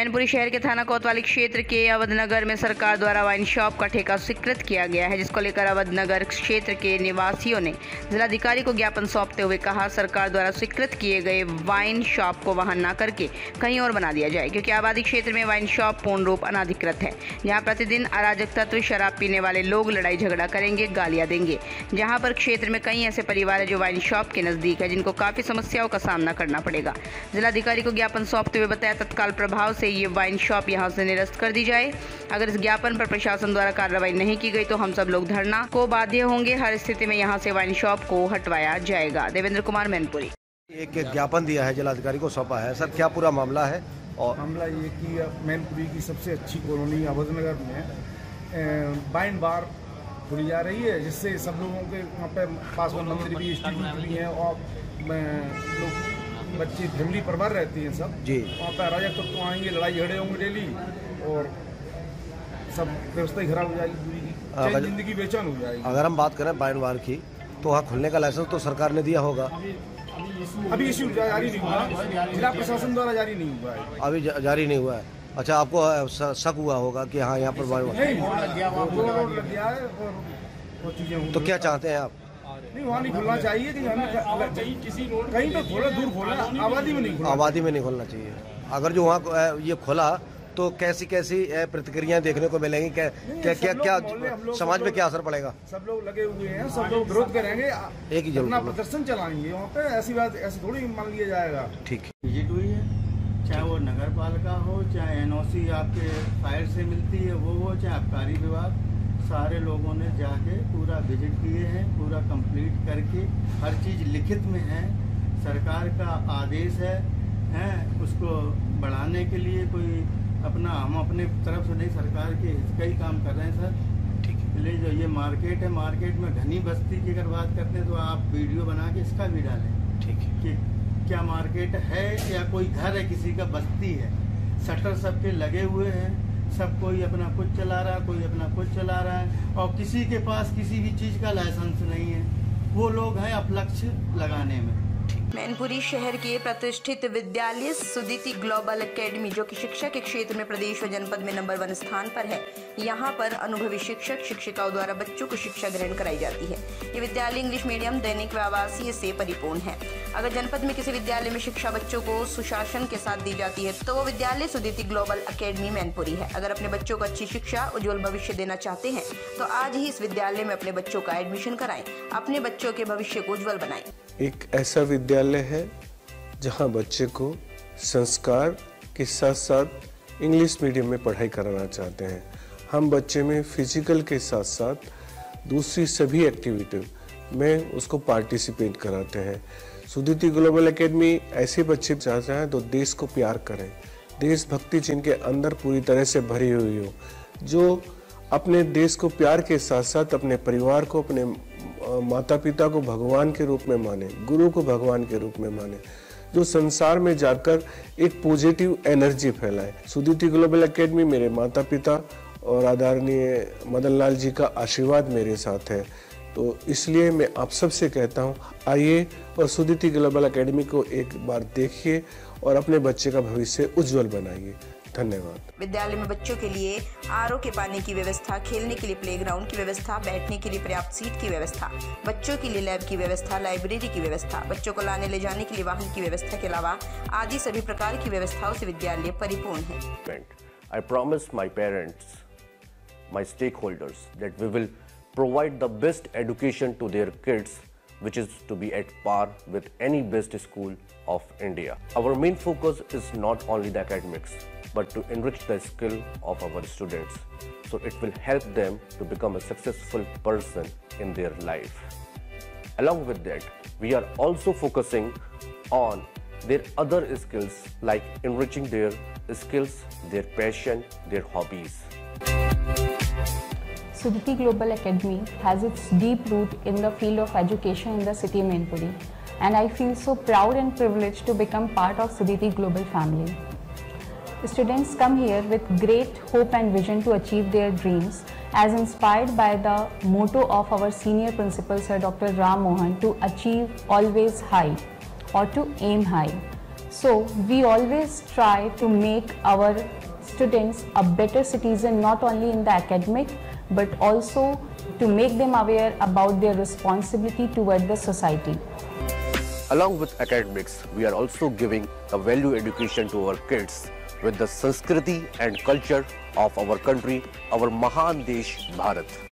मैनपुरी शहर के थाना कोतवाली क्षेत्र के अवध नगर में सरकार द्वारा वाइन शॉप का ठेका स्वीकृत किया गया है, जिसको लेकर अवध नगर क्षेत्र के निवासियों ने जिलाधिकारी को ज्ञापन सौंपते हुए कहा सरकार द्वारा स्वीकृत किए गए वाइन शॉप को वहां ना करके कहीं और बना दिया जाए, क्योंकि आबादी क्षेत्र में वाइन शॉप पूर्ण रूप अनाधिकृत है, जहाँ प्रतिदिन अराजक तत्व शराब पीने वाले लोग लड़ाई झगड़ा करेंगे, गालियाँ देंगे। जहाँ पर क्षेत्र में कई ऐसे परिवार है जो वाइन शॉप के नजदीक है, जिनको काफी समस्याओं का सामना करना पड़ेगा। जिलाधिकारी को ज्ञापन सौंपते हुए बताया तत्काल प्रभाव से ये वाइन शॉप यहां से निरस्त कर दी जाए। अगर इस ज्ञापन पर प्रशासन द्वारा कार्रवाई नहीं की गई तो हम सब लोग धरना को बाध्य होंगे। हर स्थिति में यहां से वाइन शॉप को हटवाया जाएगा। देवेंद्र कुमार, मैनपुरी। एक ज्ञापन दिया है, जिलाधिकारी को सौंपा है। सर, क्या पूरा मामला है? और मामला ये कि मैनपुरी की सबसे अच्छी कॉलोनी अवध नगर में वाइन बार खुली जा रही है, जिससे सब लोगों के वहाँ पे पास में मंदिर भी, इंस्टीट्यूट भी है और लोग बच्चे फैमिली परिवार रहती हैं सब जी। वहाँ पर अराजक तत्व तो आएंगे, लड़ाई झगड़े होंगे डेली और सब व्यवस्था ही खराब हो जाएगी, जिंदगी बेचैन हो जाएगी। अगर हम बात करें वाइन बार की, तो वहाँ खुलने का लाइसेंस तो सरकार ने दिया होगा। अभी इश्यू जारी नहीं हुआ, जिला प्रशासन द्वारा जारी नहीं हुआ है, अभी जारी नहीं हुआ है। अच्छा, आपको शक हुआ होगा कि हाँ यहाँ पर वाइन, तो क्या चाहते हैं आप? नहीं, वहाँ नहीं खुलना चाहिए, किसी कहीं तो थोड़ा दूर खोला, आबादी में नहीं, आबादी में नहीं खोलना चाहिए। अगर जो वहाँ ये खोला तो कैसी कैसी प्रतिक्रियाएं देखने को मिलेंगी, क्या क्या क्या, क्या समाज में क्या असर पड़ेगा? सब लोग लगे हुए हैं, सब लोग विरोध करेंगे, एक ही अपना प्रदर्शन चलाएंगे वहाँ पे। ऐसी बात ऐसे थोड़ी मान लिया जाएगा। ठीक है, चाहे वो नगर पालिका हो, चाहे NOC आपके फायर से मिलती है वो हो, चाहे आबकारी विभाग, सारे लोगों ने जाके पूरा विजिट किए हैं, पूरा कंप्लीट करके हर चीज़ लिखित में है। सरकार का आदेश है उसको बढ़ाने के लिए कोई अपना, हम अपने तरफ से नहीं, सरकार के कई काम कर रहे हैं सर। ठीक है, इसलिए जो ये मार्केट है, मार्केट में घनी बस्ती की अगर बात करते हैं तो आप वीडियो बना के इसका भी डालें। ठीक है कि क्या मार्केट है, या कोई घर है, किसी का बस्ती है, शटर सबके लगे हुए हैं, सब कोई अपना कुछ चला रहा है, कोई अपना कुछ चला रहा है, और किसी के पास किसी भी चीज़ का लाइसेंस नहीं है, वो लोग हैं अपलक्ष्य लगाने में। मैनपुरी शहर के प्रतिष्ठित विद्यालय सुदिति ग्लोबल एकेडमी, जो कि शिक्षा के क्षेत्र में प्रदेश व जनपद में नंबर 1 स्थान पर है, यहाँ पर अनुभवी शिक्षक शिक्षिकाओं द्वारा बच्चों को शिक्षा ग्रहण कराई जाती है। ये विद्यालय इंग्लिश मीडियम, दैनिक व आवासीय से परिपूर्ण है। अगर जनपद में किसी विद्यालय में शिक्षा बच्चों को सुशासन के साथ दी जाती है तो वो विद्यालय सुदिति ग्लोबल एकेडमी मैनपुरी है। अगर अपने बच्चों को अच्छी शिक्षा, उज्जवल भविष्य देना चाहते हैं तो आज ही इस विद्यालय में अपने बच्चों का एडमिशन कराएं, अपने बच्चों के भविष्य को उज्जवल बनाएं। एक ऐसा विद्यालय है जहां बच्चे को संस्कार के साथ साथ इंग्लिश मीडियम में पढ़ाई कराना चाहते हैं। हम बच्चे में फिजिकल के साथ साथ दूसरी सभी एक्टिविटी में उसको पार्टिसिपेट कराते हैं। सुदिति ग्लोबल एकेडमी ऐसे बच्चे चाहते हैं तो देश को प्यार करें, देशभक्ति जिनके अंदर पूरी तरह से भरी हुई हो, जो अपने देश को प्यार के साथ साथ अपने परिवार को, अपने माता पिता को भगवान के रूप में माने, गुरु को भगवान के रूप में माने, जो संसार में जाकर एक पॉजिटिव एनर्जी फैलाए। सुदिति ग्लोबल एकेडमी मेरे माता पिता और आदरणीय मदन लाल जी का आशीर्वाद मेरे साथ है, तो इसलिए मैं आप सबसे कहता हूं, आइए और सुदिति ग्लोबल एकेडमी को एक बार देखिए और अपने बच्चे का भविष्य उज्जवल बनाइए। धन्यवाद। विद्यालय में बच्चों के लिए आरओ के पानी की व्यवस्था, खेलने के लिए प्लेग्राउंड की व्यवस्था, बैठने के लिए पर्याप्त सीट की व्यवस्था, बच्चों के लिए लैब की व्यवस्था, लाइब्रेरी की व्यवस्था, बच्चों को लाने ले जाने के लिए वाहन की व्यवस्था के अलावा आदि सभी प्रकार की व्यवस्थाओं से विद्यालय परिपूर्ण है। I promise my parents, my stakeholders that we will provide the best education to their kids which is to be at par with any best school of India. Our main focus is not only the academics but to enrich the skill of our students, so it will help them to become a successful person in their life. Along with that, we are also focusing on their other skills like enriching their skills, their passion, their hobbies. Sudhiti Global Academy has its deep root in the field of education in the city Mainpuri, and I feel so proud and privileged to become part of Sudhiti Global family. Students come here with great hope and vision to achieve their dreams, as inspired by the motto of our senior principal Sir Dr. Ram Mohan, to achieve always high or to aim high. So we always try to make our students a better citizen, not only in the academic but also to make them aware about their responsibility toward the society. Along with academics, we are also giving a value education to our kids with the Sanskriti and culture of our country, our Mahan Desh Bharat.